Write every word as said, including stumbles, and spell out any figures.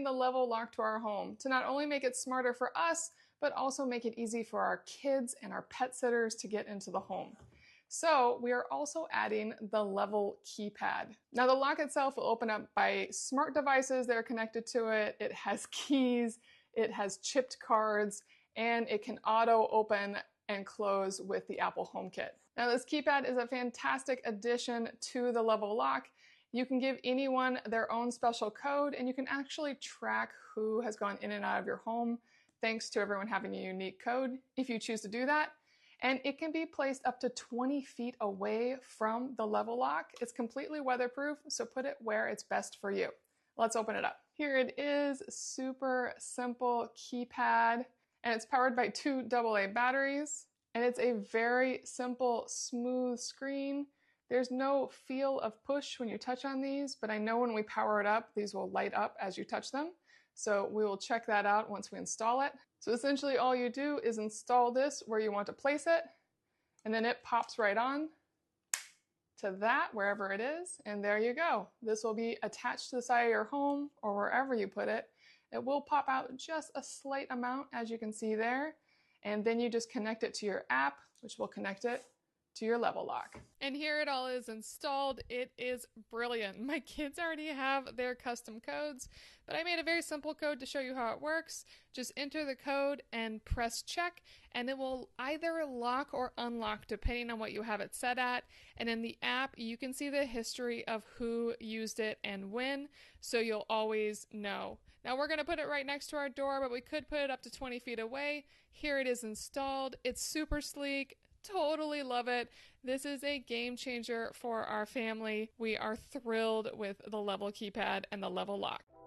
adding the level lock to our home to not only make it smarter for us, but also make it easy for our kids and our pet sitters to get into the home. So we are also adding the level keypad. Now the lock itself will open up by smart devices that are connected to it. It has keys, it has chipped cards, and it can auto open and close with the Apple Home Kit. Now this keypad is a fantastic addition to the level lock. You can give anyone their own special code, and you can actually track who has gone in and out of your home, thanks to everyone having a unique code, if you choose to do that. And it can be placed up to twenty feet away from the level lock. It's completely weatherproof, so put it where it's best for you. Let's open it up. Here it is, super simple keypad, and it's powered by two double A batteries, and it's a very simple, smooth screen. There's no feel of push when you touch on these, but I know when we power it up, these will light up as you touch them. So we will check that out once we install it. So essentially all you do is install this where you want to place it, and then it pops right on to that, wherever it is, and there you go. This will be attached to the side of your home or wherever you put it. It will pop out just a slight amount, as you can see there, and then you just connect it to your app, which will connect it to your level lock. And here it all is installed. It is brilliant. My kids already have their custom codes, but I made a very simple code to show you how it works. Just enter the code and press check, and it will either lock or unlock depending on what you have it set at. And in the app, you can see the history of who used it and when, so you'll always know. Now we're gonna put it right next to our door, but we could put it up to twenty feet away. Here it is installed. It's super sleek. Totally love it. This is a game changer for our family. We are thrilled with the level keypad and the level lock.